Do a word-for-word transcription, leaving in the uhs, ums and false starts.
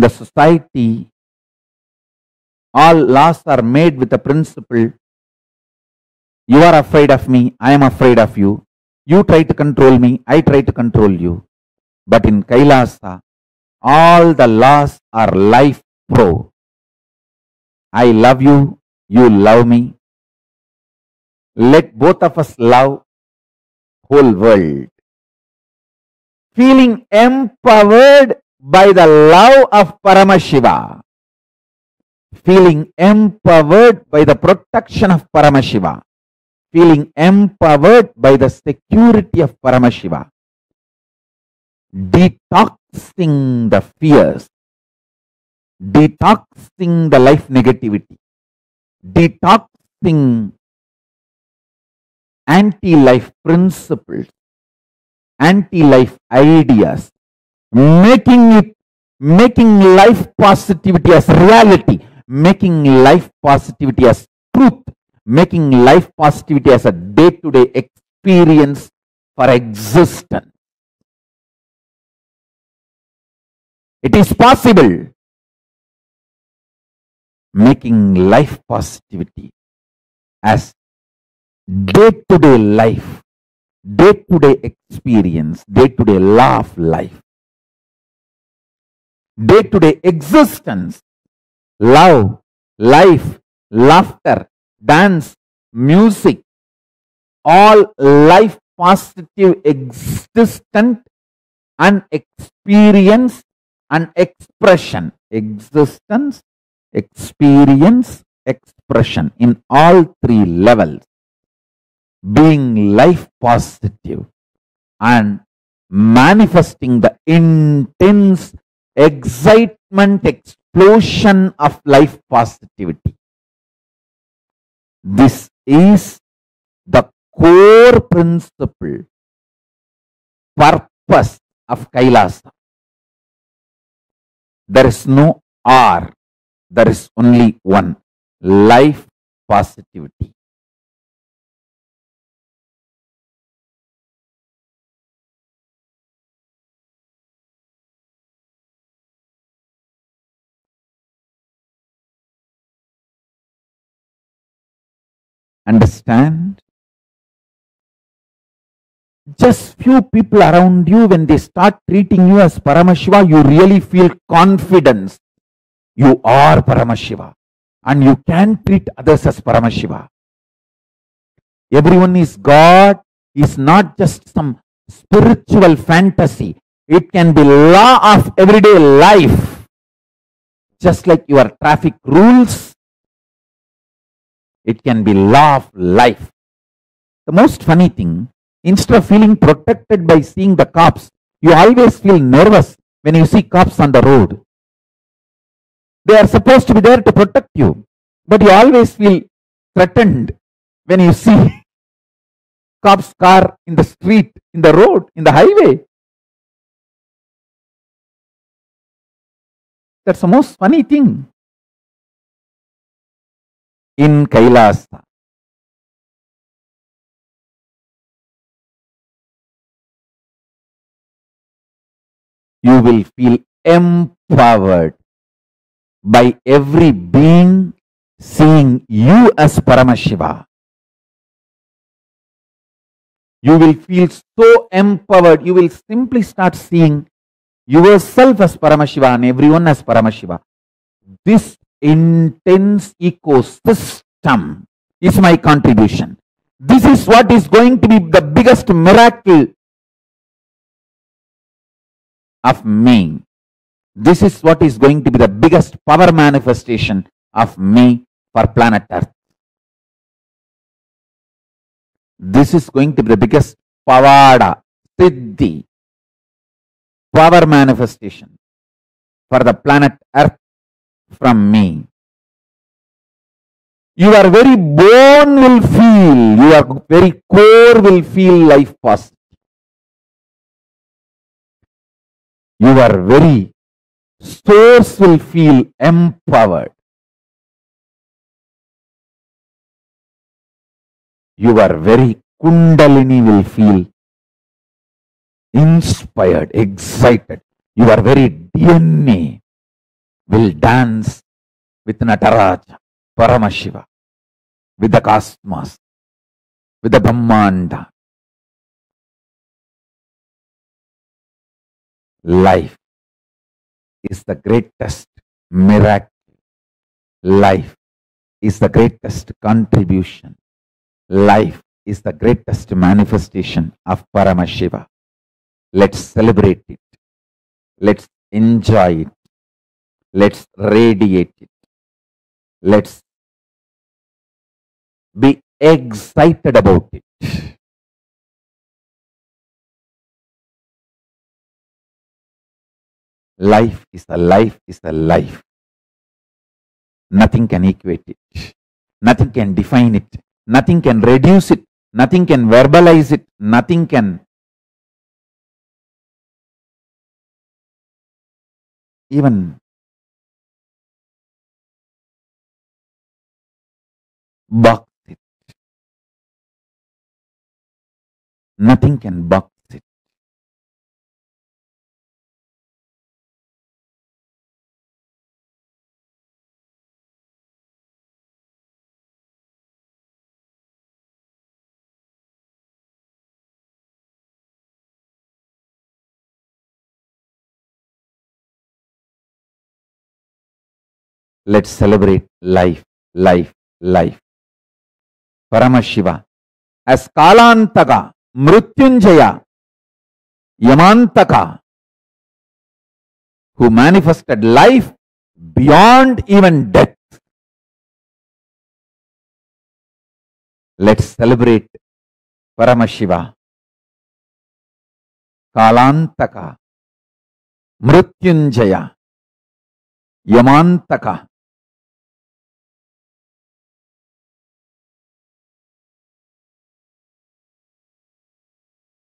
in the society, all laws are made with the principle, you are afraid of me, I am afraid of you. You try to control me, I try to control you. But in Kailasa, all the laws are life pro. I love you, you love me. Let both of us love whole world. Feeling empowered by the love of Paramashiva. Feeling empowered by the protection of Paramashiva. Feeling empowered by the security of Paramashiva. Detoxing the fears. Detoxing the life negativity. Detoxing anti-life principles. Anti-life ideas. Making it, making life positivity as reality. Making life positivity as truth. Making life positivity as a day-to-day experience for existence. It is possible. Making life positivity as day-to-day life, day-to-day experience, day-to-day love life, day-to-day existence, love, life, laughter, dance, music, all life positive existent and experience and expression. Existence, experience, expression in all three levels. Being life positive and manifesting the intense excitement, explosion of life positivity. This is the core principle, purpose of Kailasa. There is no R, there is only one, life positivity. Understand? Just few people around you, when they start treating you as Paramashiva, you really feel confidence. You are Paramashiva and you can treat others as Paramashiva. Everyone is God, is not just some spiritual fantasy. It can be law of everyday life. Just like your traffic rules, it can be law of life. The most funny thing, instead of feeling protected by seeing the cops, you always feel nervous when you see cops on the road. They are supposed to be there to protect you, but you always feel threatened when you see cops' car in the street, in the road, in the highway. That's the most funny thing. In Kailasa, you will feel empowered by every being seeing you as Paramashiva. You will feel so empowered, you will simply start seeing yourself as Paramashiva and everyone as Paramashiva. This intense ecosystem is my contribution. This is what is going to be the biggest miracle of me. This is what is going to be the biggest power manifestation of me for planet Earth. This is going to be the biggest pavada, siddhi, power manifestation for the planet Earth from me. Your very bone will feel, your very core will feel life positive. Your very source will feel empowered. Your very kundalini will feel inspired, excited. Your very D N A will dance with Nataraja, Paramashiva, with the cosmos, with the Brahmanda. Life is the greatest miracle. Life is the greatest contribution. Life is the greatest manifestation of Paramashiva. Let's celebrate it. Let's enjoy it. Let's radiate it. Let's be excited about it. Life is a life is a life. Nothing can equate it. Nothing can define it. Nothing can reduce it. Nothing can verbalize it. Nothing can even box it. Nothing can box it. Let's celebrate life, life, life. Paramashiva, as Kalantaka, Mrityunjaya, Yamantaka, who manifested life beyond even death. Let's celebrate Paramashiva, Kalantaka, Mrityunjaya, Yamantaka,